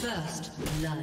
First blood.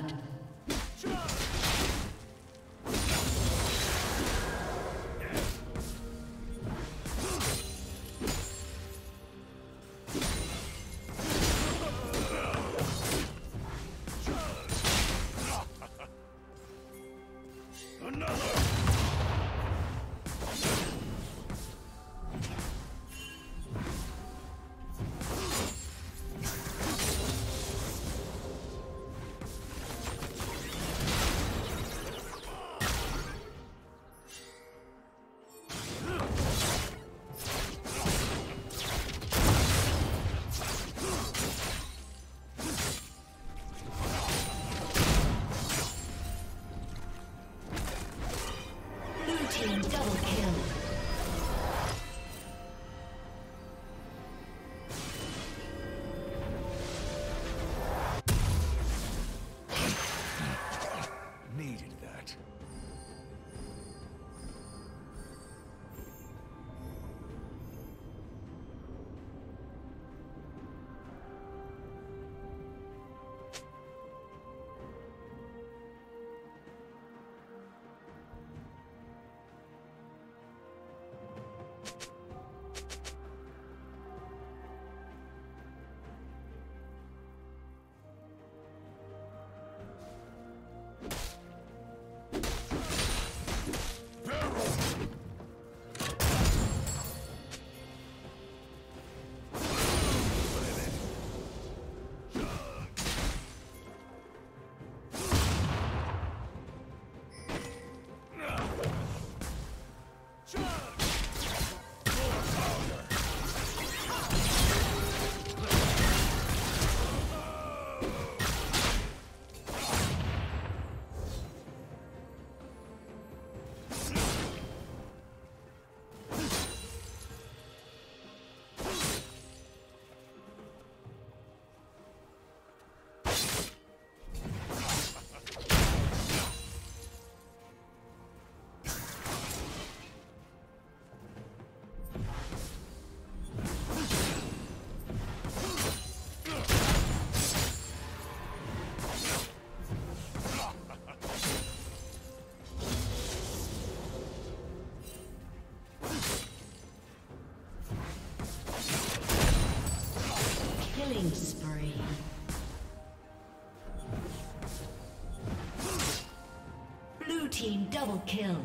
Double kill.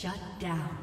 Shut down.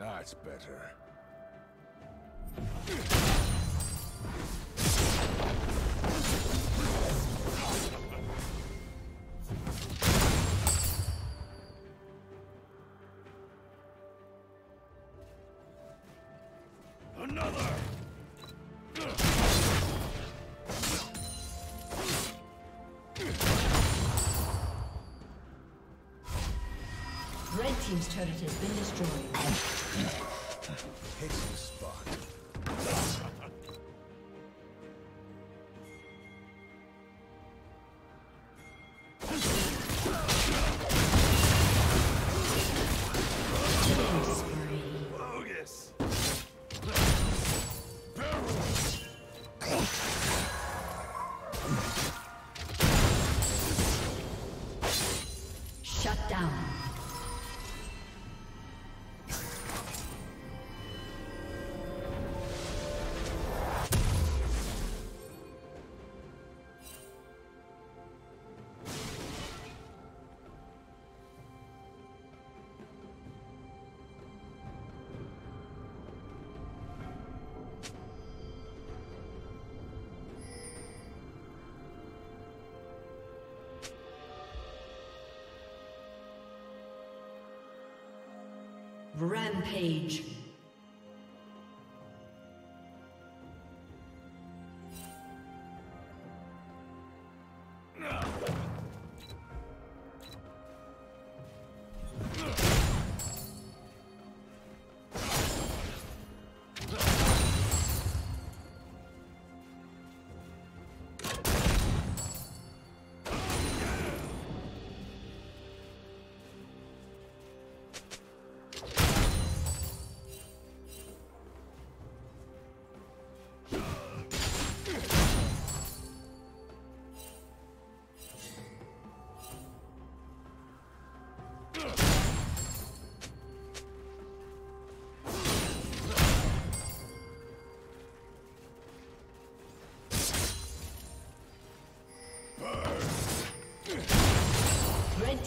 That's better. Red team's turret has been destroyed. Hits the spot. Rampage. Red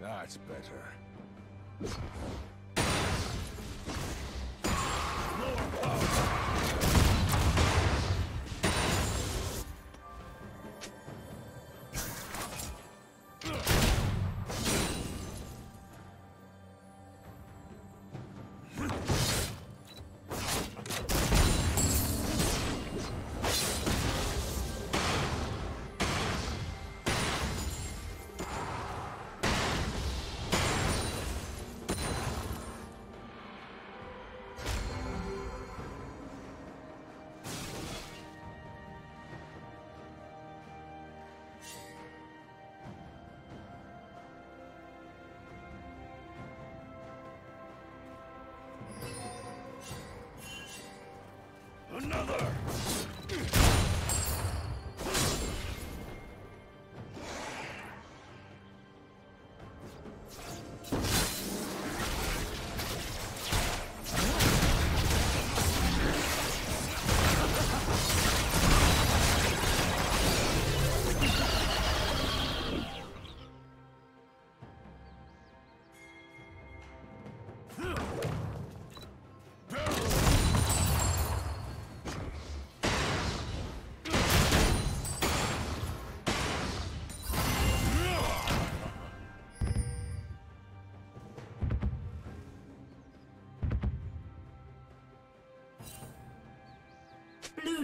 That's better. Another!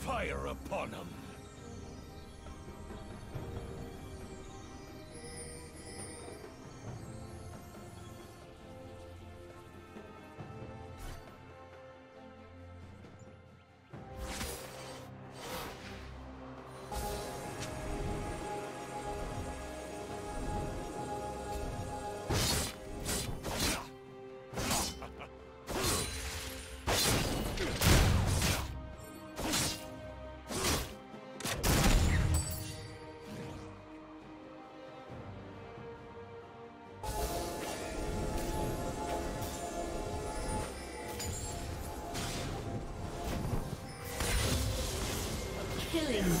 Fire upon him. Red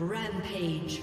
Rampage.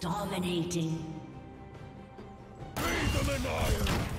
Dominating. Bathe them in iron!